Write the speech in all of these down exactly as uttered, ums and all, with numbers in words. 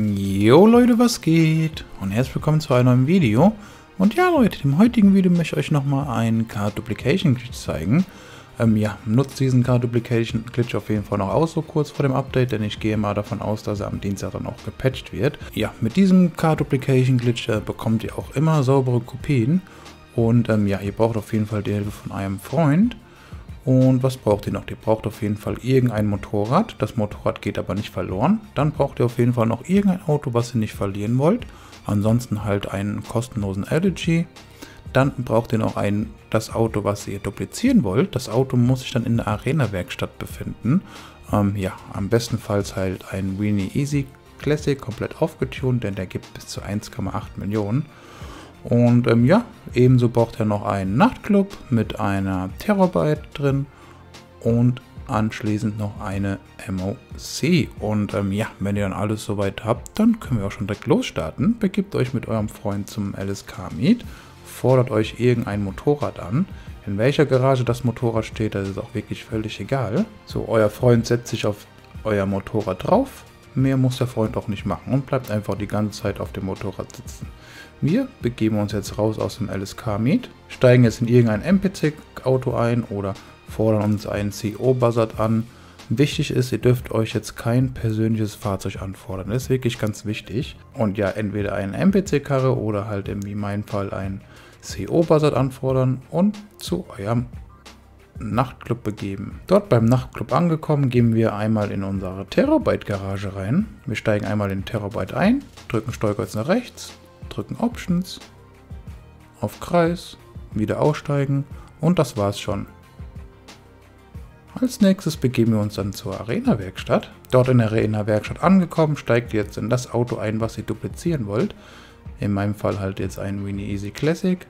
Jo Leute, was geht? Und herzlich willkommen zu einem neuen Video. Und ja Leute, im heutigen Video möchte ich euch nochmal einen Card-Duplication-Glitch zeigen. Ähm, ja, nutzt diesen Card-Duplication-Glitch auf jeden Fall noch aus, so kurz vor dem Update, denn ich gehe mal davon aus, dass er am Dienstag dann auch gepatcht wird. Ja, mit diesem Card-Duplication-Glitch äh, bekommt ihr auch immer saubere Kopien. Und ähm, ja, ihr braucht auf jeden Fall die Hilfe von einem Freund. Und was braucht ihr noch? Ihr braucht auf jeden Fall irgendein Motorrad. Das Motorrad geht aber nicht verloren. Dann braucht ihr auf jeden Fall noch irgendein Auto, was ihr nicht verlieren wollt. Ansonsten halt einen kostenlosen Allergy. Dann braucht ihr noch ein, das Auto, was ihr duplizieren wollt. Das Auto muss sich dann in der Arena-Werkstatt befinden. Ähm, ja, am bestenfalls halt ein Weeny Issi Classic, komplett aufgetunt, denn der gibt bis zu eins Komma acht Millionen. Und ähm, ja, ebenso braucht er noch einen Nachtclub mit einer Terabyte drin und anschließend noch eine M O C. Und ähm, ja, wenn ihr dann alles soweit habt, dann können wir auch schon direkt losstarten. Begibt euch mit eurem Freund zum L S C Meet, fordert euch irgendein Motorrad an. In welcher Garage das Motorrad steht, das ist auch wirklich völlig egal. So, euer Freund setzt sich auf euer Motorrad drauf. Mehr muss der Freund auch nicht machen und bleibt einfach die ganze Zeit auf dem Motorrad sitzen. Wir begeben uns jetzt raus aus dem L S C Meet, steigen jetzt in irgendein M P C-Auto ein oder fordern uns einen C O-Buzzard an. Wichtig ist, ihr dürft euch jetzt kein persönliches Fahrzeug anfordern, das ist wirklich ganz wichtig. Und ja, entweder eine M P C-Karre oder halt in wie mein Fall einen C O-Buzzard anfordern und zu eurem Nachtclub begeben. Dort beim Nachtclub angekommen, gehen wir einmal in unsere Terabyte-Garage rein. Wir steigen einmal in Terabyte ein, drücken Steuerkreuz nach rechts, drücken Options, auf Kreis, wieder aussteigen und das war's schon. Als nächstes begeben wir uns dann zur Arena-Werkstatt. Dort in der Arena-Werkstatt angekommen, steigt ihr jetzt in das Auto ein, was ihr duplizieren wollt. In meinem Fall halt jetzt ein Weeny Issi Classic.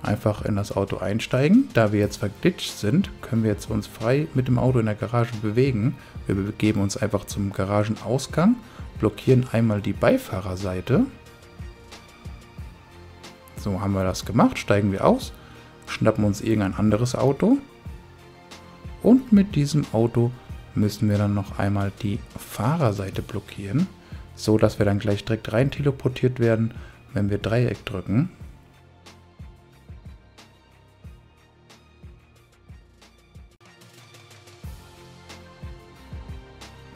Einfach in das Auto einsteigen. Da wir jetzt verglitscht sind, können wir jetzt uns frei mit dem Auto in der Garage bewegen. Wir begeben uns einfach zum Garagenausgang, blockieren einmal die Beifahrerseite. So haben wir das gemacht, steigen wir aus, schnappen uns irgendein anderes Auto und mit diesem Auto müssen wir dann noch einmal die Fahrerseite blockieren, so dass wir dann gleich direkt rein teleportiert werden, wenn wir Dreieck drücken.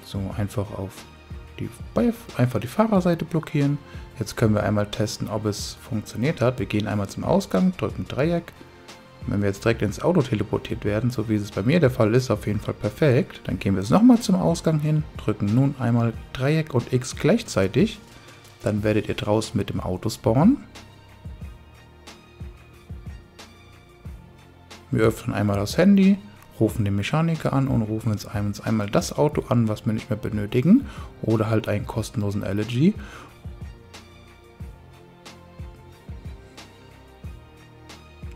So, einfach auf die, einfach die Fahrerseite blockieren. Jetzt können wir einmal testen, ob es funktioniert hat. Wir gehen einmal zum Ausgang, drücken Dreieck. Wenn wir jetzt direkt ins Auto teleportiert werden, so wie es bei mir der Fall ist, auf jeden Fall perfekt. Dann gehen wir jetzt nochmal zum Ausgang hin, drücken nun einmal Dreieck und X gleichzeitig. Dann werdet ihr draußen mit dem Auto spawnen. Wir öffnen einmal das Handy, rufen den Mechaniker an und rufen jetzt einmal das Auto an, was wir nicht mehr benötigen, oder halt einen kostenlosen Allergy.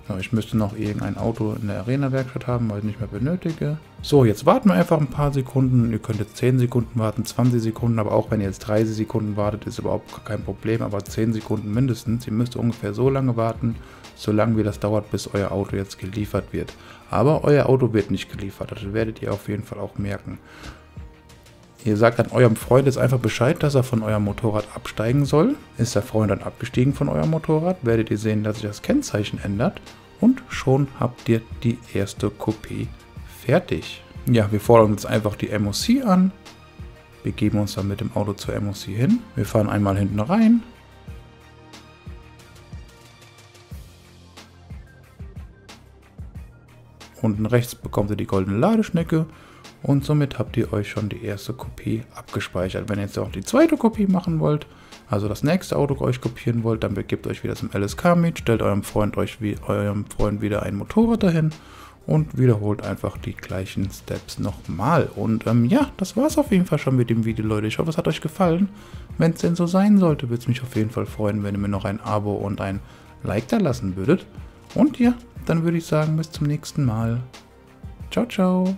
So, ich müsste noch irgendein Auto in der Arena-Werkstatt haben, weil ich nicht mehr benötige. So, jetzt warten wir einfach ein paar Sekunden. Ihr könnt jetzt zehn Sekunden warten, zwanzig Sekunden, aber auch wenn ihr jetzt dreißig Sekunden wartet, ist überhaupt kein Problem, aber zehn Sekunden mindestens. Ihr müsst ungefähr so lange warten, solange wie das dauert, bis euer Auto jetzt geliefert wird. Aber euer Auto wird nicht geliefert, das werdet ihr auf jeden Fall auch merken. Ihr sagt an eurem Freund jetzt einfach Bescheid, dass er von eurem Motorrad absteigen soll. Ist der Freund dann abgestiegen von eurem Motorrad, werdet ihr sehen, dass sich das Kennzeichen ändert und schon habt ihr die erste Kopie fertig. Ja, wir fordern jetzt einfach die M O C an, begeben uns dann mit dem Auto zur M O C hin. Wir fahren einmal hinten rein. Unten rechts bekommt ihr die goldene Ladeschnecke. Und somit habt ihr euch schon die erste Kopie abgespeichert. Wenn ihr jetzt auch die zweite Kopie machen wollt, also das nächste Auto euch kopieren wollt, dann begebt euch wieder zum L S C Meet, stellt eurem Freund, euch wie, eurem Freund wieder ein Motorrad dahin und wiederholt einfach die gleichen Steps nochmal. Und ähm, ja, das war es auf jeden Fall schon mit dem Video, Leute. Ich hoffe, es hat euch gefallen. Wenn es denn so sein sollte, würde es mich auf jeden Fall freuen, wenn ihr mir noch ein Abo und ein Like da lassen würdet. Und ja, dann würde ich sagen, bis zum nächsten Mal. Ciao, ciao.